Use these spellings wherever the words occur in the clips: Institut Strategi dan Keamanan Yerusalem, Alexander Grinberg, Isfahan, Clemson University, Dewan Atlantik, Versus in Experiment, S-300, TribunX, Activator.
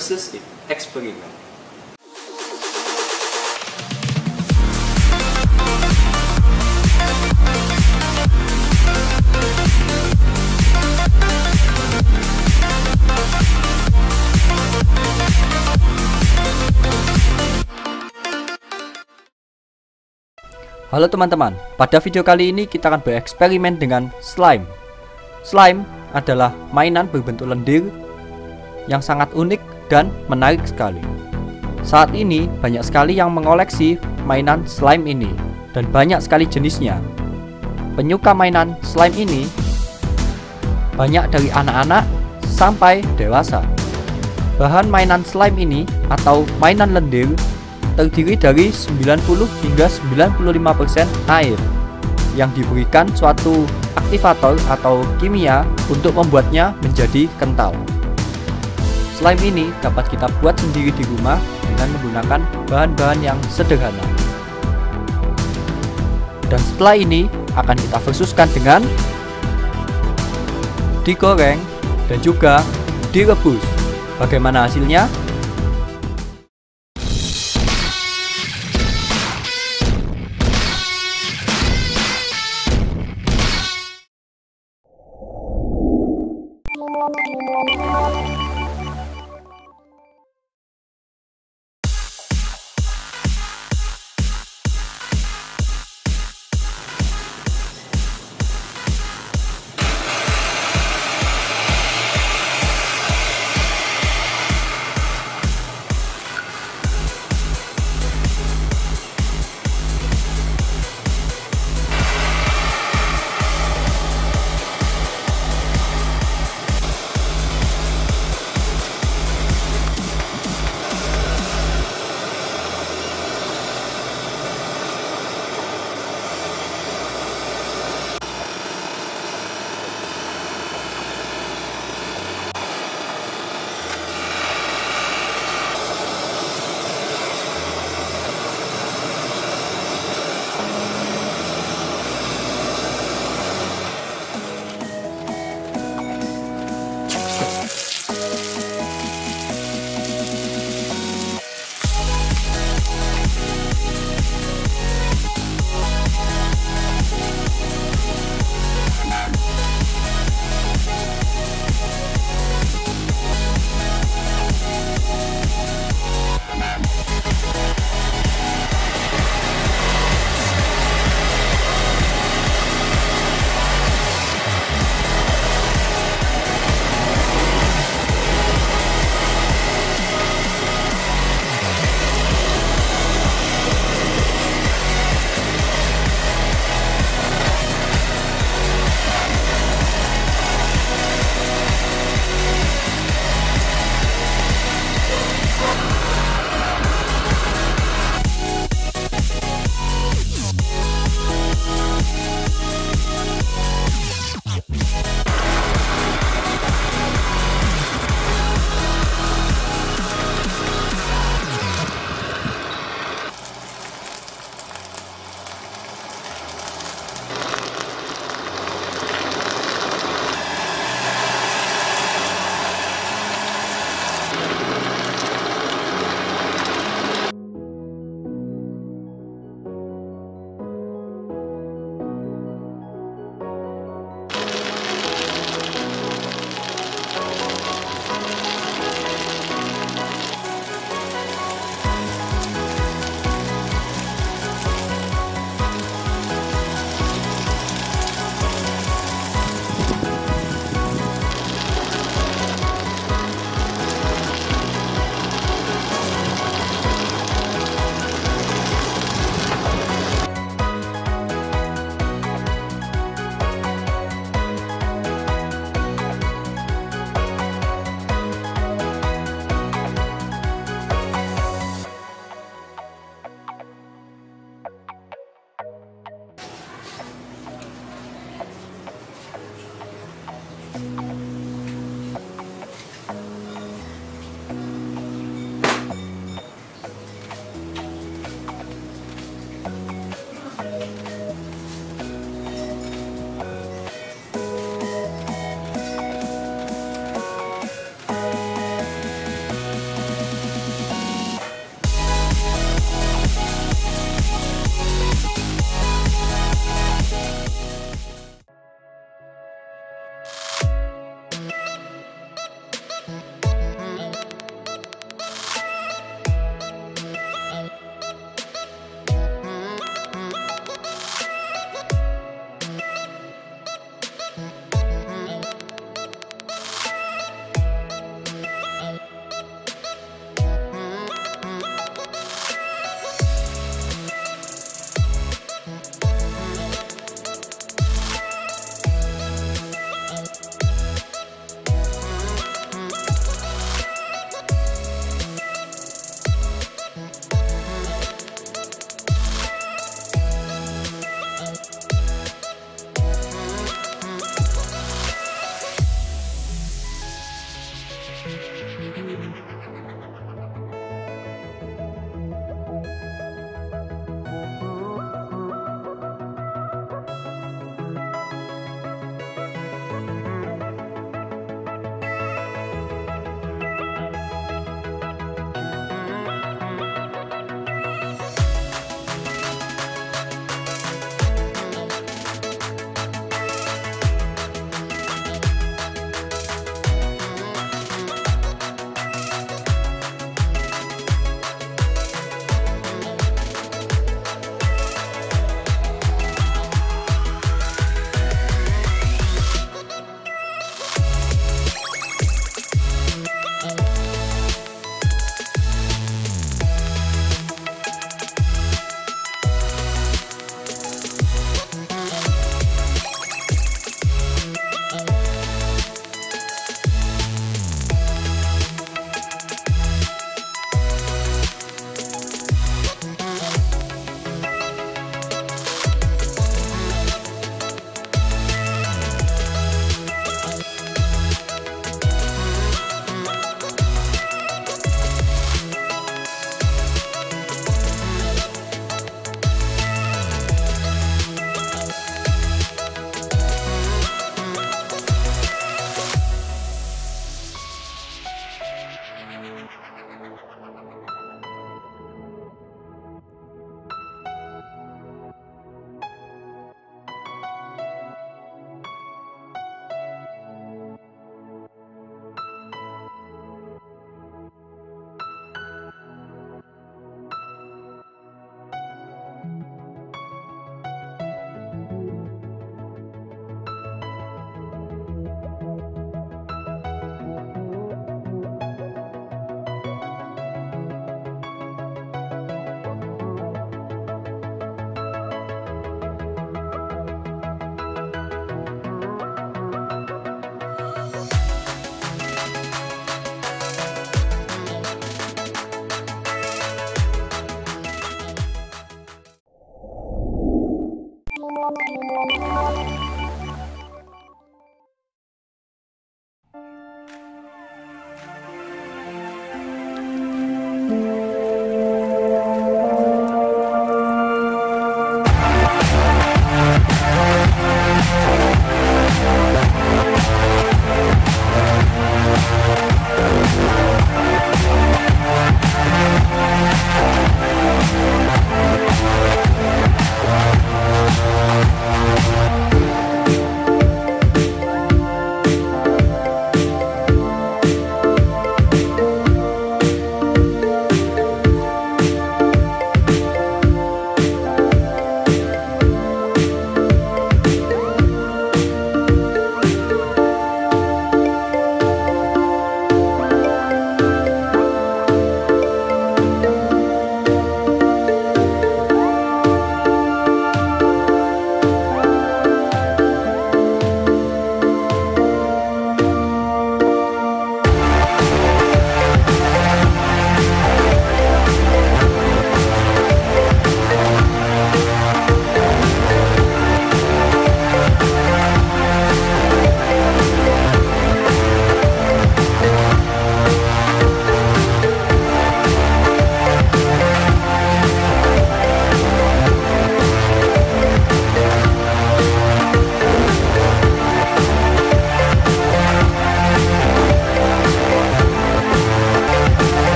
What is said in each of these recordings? versus eksperimen. Halo teman-teman, pada video kali ini kita akan bereksperimen dengan slime. Slime adalah mainan berbentuk lendir yang sangat unik dan menarik sekali. Saat ini banyak sekali yang mengoleksi mainan slime ini dan banyak sekali jenisnya. Penyuka mainan slime ini banyak dari anak-anak sampai dewasa. Bahan mainan slime ini atau mainan lendir terdiri dari 90 hingga 95% air yang diberikan suatu aktivator atau kimia untuk membuatnya menjadi kental. Slime ini dapat kita buat sendiri di rumah dengan menggunakan bahan-bahan yang sederhana. Dan setelah ini akan kita versuskan dengan digoreng dan juga direbus. Bagaimana hasilnya?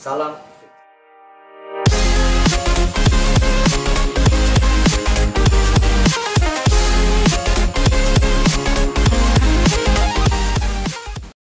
Salam.